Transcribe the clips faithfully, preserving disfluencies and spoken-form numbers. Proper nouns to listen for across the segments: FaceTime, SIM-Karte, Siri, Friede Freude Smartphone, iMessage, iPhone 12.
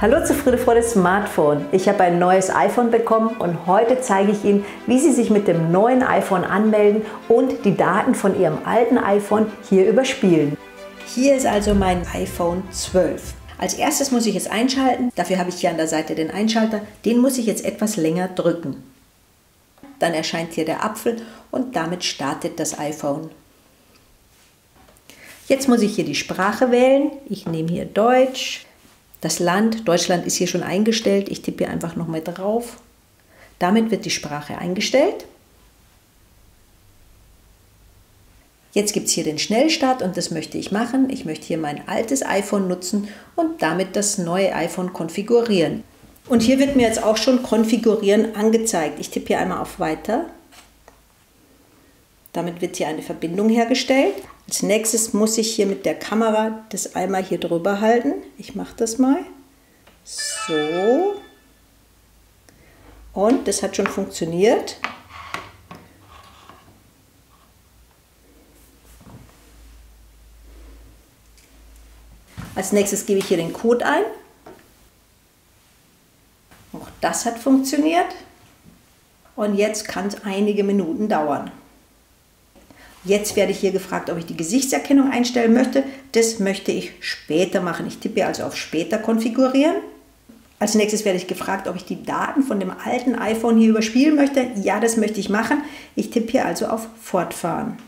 Hallo zu Friede Freude Smartphone. Ich habe ein neues iPhone bekommen und heute zeige ich Ihnen, wie Sie sich mit dem neuen iPhone anmelden und die Daten von Ihrem alten iPhone hier überspielen. Hier ist also mein iPhone zwölf. Als erstes muss ich es einschalten. Dafür habe ich hier an der Seite den Einschalter. Den muss ich jetzt etwas länger drücken. Dann erscheint hier der Apfel und damit startet das iPhone. Jetzt muss ich hier die Sprache wählen. Ich nehme hier Deutsch. Das Land, Deutschland ist hier schon eingestellt. Ich tippe hier einfach nochmal drauf. Damit wird die Sprache eingestellt. Jetzt gibt es hier den Schnellstart und das möchte ich machen. Ich möchte hier mein altes iPhone nutzen und damit das neue iPhone konfigurieren. Und hier wird mir jetzt auch schon Konfigurieren angezeigt. Ich tippe hier einmal auf Weiter. Damit wird hier eine Verbindung hergestellt. Als nächstes muss ich hier mit der Kamera das einmal hier drüber halten. Ich mache das mal. So. Und das hat schon funktioniert. Als nächstes gebe ich hier den Code ein. Auch das hat funktioniert. Und jetzt kann es einige Minuten dauern. Jetzt werde ich hier gefragt, ob ich die Gesichtserkennung einstellen möchte. Das möchte ich später machen. Ich tippe also auf Später konfigurieren. Als nächstes werde ich gefragt, ob ich die Daten von dem alten iPhone hier überspielen möchte. Ja, das möchte ich machen. Ich tippe hier also auf Fortfahren.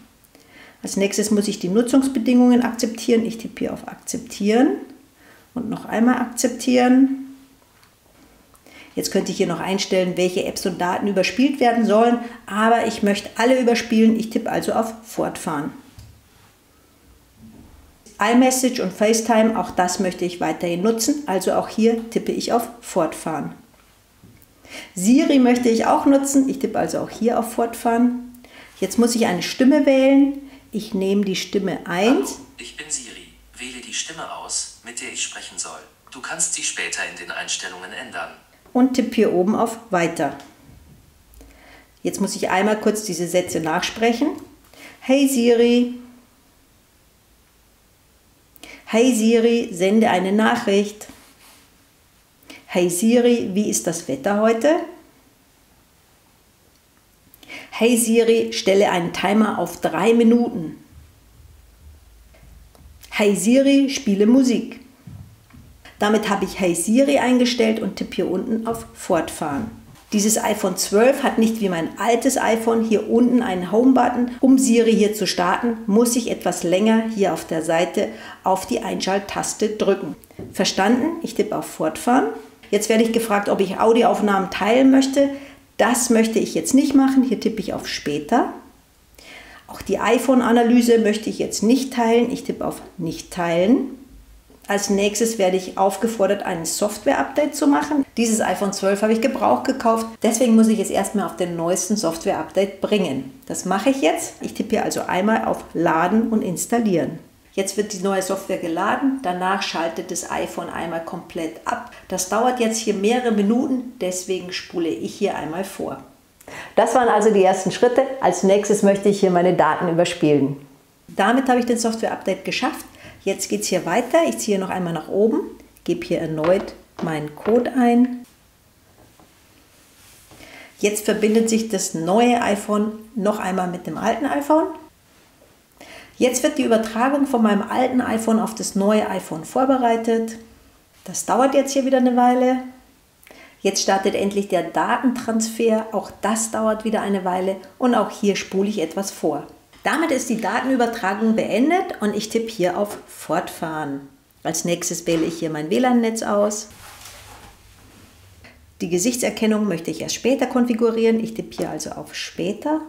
Als nächstes muss ich die Nutzungsbedingungen akzeptieren. Ich tippe hier auf Akzeptieren und noch einmal Akzeptieren. Jetzt könnte ich hier noch einstellen, welche Apps und Daten überspielt werden sollen, aber ich möchte alle überspielen. Ich tippe also auf Fortfahren. iMessage und FaceTime, auch das möchte ich weiterhin nutzen, also auch hier tippe ich auf Fortfahren. Siri möchte ich auch nutzen, ich tippe also auch hier auf Fortfahren. Jetzt muss ich eine Stimme wählen. Ich nehme die Stimme eins. Hallo, ich bin Siri. Wähle die Stimme aus, mit der ich sprechen soll. Du kannst sie später in den Einstellungen ändern. Und tippe hier oben auf Weiter. Jetzt muss ich einmal kurz diese Sätze nachsprechen. Hey Siri. Hey Siri, sende eine Nachricht. Hey Siri, wie ist das Wetter heute? Hey Siri, stelle einen Timer auf drei Minuten. Hey Siri, spiele Musik. Damit habe ich Hey Siri eingestellt und tippe hier unten auf Fortfahren. Dieses iPhone zwölf hat nicht wie mein altes iPhone hier unten einen Home-Button. Um Siri hier zu starten, muss ich etwas länger hier auf der Seite auf die Einschalttaste drücken. Verstanden? Ich tippe auf Fortfahren. Jetzt werde ich gefragt, ob ich Audioaufnahmen teilen möchte. Das möchte ich jetzt nicht machen. Hier tippe ich auf Später. Auch die iPhone-Analyse möchte ich jetzt nicht teilen. Ich tippe auf Nicht teilen. Als nächstes werde ich aufgefordert, ein Software-Update zu machen. Dieses iPhone zwölf habe ich gebraucht gekauft, deswegen muss ich es erstmal auf den neuesten Software-Update bringen. Das mache ich jetzt. Ich tippe hier also einmal auf Laden und Installieren. Jetzt wird die neue Software geladen, danach schaltet das iPhone einmal komplett ab. Das dauert jetzt hier mehrere Minuten, deswegen spule ich hier einmal vor. Das waren also die ersten Schritte. Als nächstes möchte ich hier meine Daten überspielen. Damit habe ich den Software-Update geschafft. Jetzt geht es hier weiter. Ich ziehe noch einmal nach oben, gebe hier erneut meinen Code ein. Jetzt verbindet sich das neue iPhone noch einmal mit dem alten iPhone. Jetzt wird die Übertragung von meinem alten iPhone auf das neue iPhone vorbereitet. Das dauert jetzt hier wieder eine Weile. Jetzt startet endlich der Datentransfer. Auch das dauert wieder eine Weile und auch hier spule ich etwas vor. Damit ist die Datenübertragung beendet und ich tippe hier auf Fortfahren. Als nächstes wähle ich hier mein W L A N-Netz aus. Die Gesichtserkennung möchte ich erst später konfigurieren. Ich tippe hier also auf Später.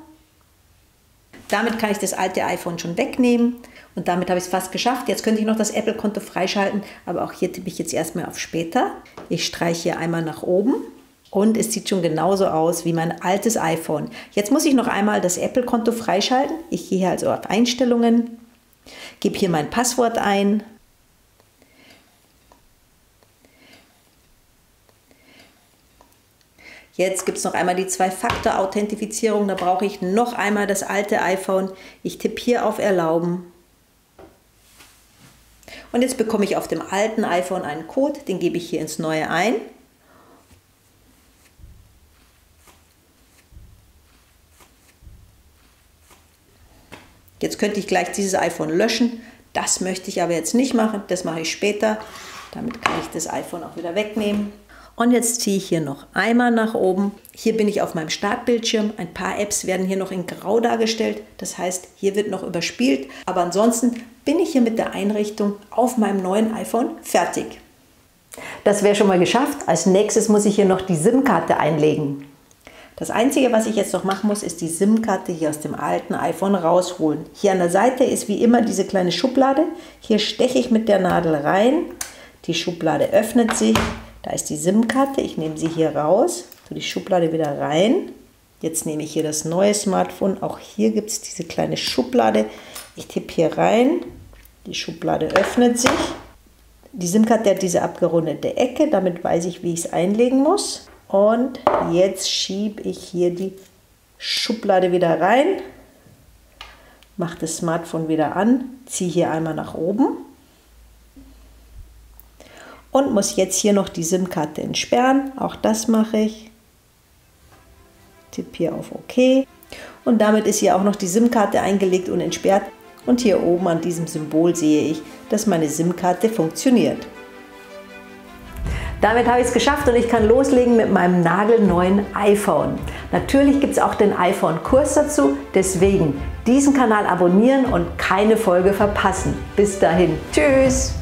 Damit kann ich das alte iPhone schon wegnehmen und damit habe ich es fast geschafft. Jetzt könnte ich noch das Apple-Konto freischalten, aber auch hier tippe ich jetzt erstmal auf Später. Ich streiche hier einmal nach oben. Und es sieht schon genauso aus wie mein altes iPhone. Jetzt muss ich noch einmal das Apple-Konto freischalten. Ich gehe hier also auf Einstellungen, gebe hier mein Passwort ein. Jetzt gibt es noch einmal die Zwei-Faktor-Authentifizierung. Da brauche ich noch einmal das alte iPhone. Ich tippe hier auf Erlauben. Und jetzt bekomme ich auf dem alten iPhone einen Code, den gebe ich hier ins neue ein. Jetzt könnte ich gleich dieses iPhone löschen. Das möchte ich aber jetzt nicht machen, das mache ich später. Damit kann ich das iPhone auch wieder wegnehmen. Und jetzt ziehe ich hier noch einmal nach oben. Hier bin ich auf meinem Startbildschirm. Ein paar Apps werden hier noch in Grau dargestellt. Das heißt, hier wird noch überspielt. Aber ansonsten bin ich hier mit der Einrichtung auf meinem neuen iPhone fertig. Das wäre schon mal geschafft. Als nächstes muss ich hier noch die SIM-Karte einlegen. Das Einzige, was ich jetzt noch machen muss, ist die SIM-Karte hier aus dem alten iPhone rausholen. Hier an der Seite ist wie immer diese kleine Schublade. Hier steche ich mit der Nadel rein. Die Schublade öffnet sich. Da ist die SIM-Karte. Ich nehme sie hier raus, tue die Schublade wieder rein. Jetzt nehme ich hier das neue Smartphone. Auch hier gibt es diese kleine Schublade. Ich tippe hier rein. Die Schublade öffnet sich. Die SIM-Karte hat diese abgerundete Ecke. Damit weiß ich, wie ich es einlegen muss. Und jetzt schiebe ich hier die Schublade wieder rein, mache das Smartphone wieder an, ziehe hier einmal nach oben und muss jetzt hier noch die SIM-Karte entsperren. Auch das mache ich. Tippe hier auf OK. Und damit ist hier auch noch die SIM-Karte eingelegt und entsperrt. Und hier oben an diesem Symbol sehe ich, dass meine SIM-Karte funktioniert. Damit habe ich es geschafft und ich kann loslegen mit meinem nagelneuen iPhone. Natürlich gibt es auch den iPhone-Kurs dazu, deswegen diesen Kanal abonnieren und keine Folge verpassen. Bis dahin, tschüss!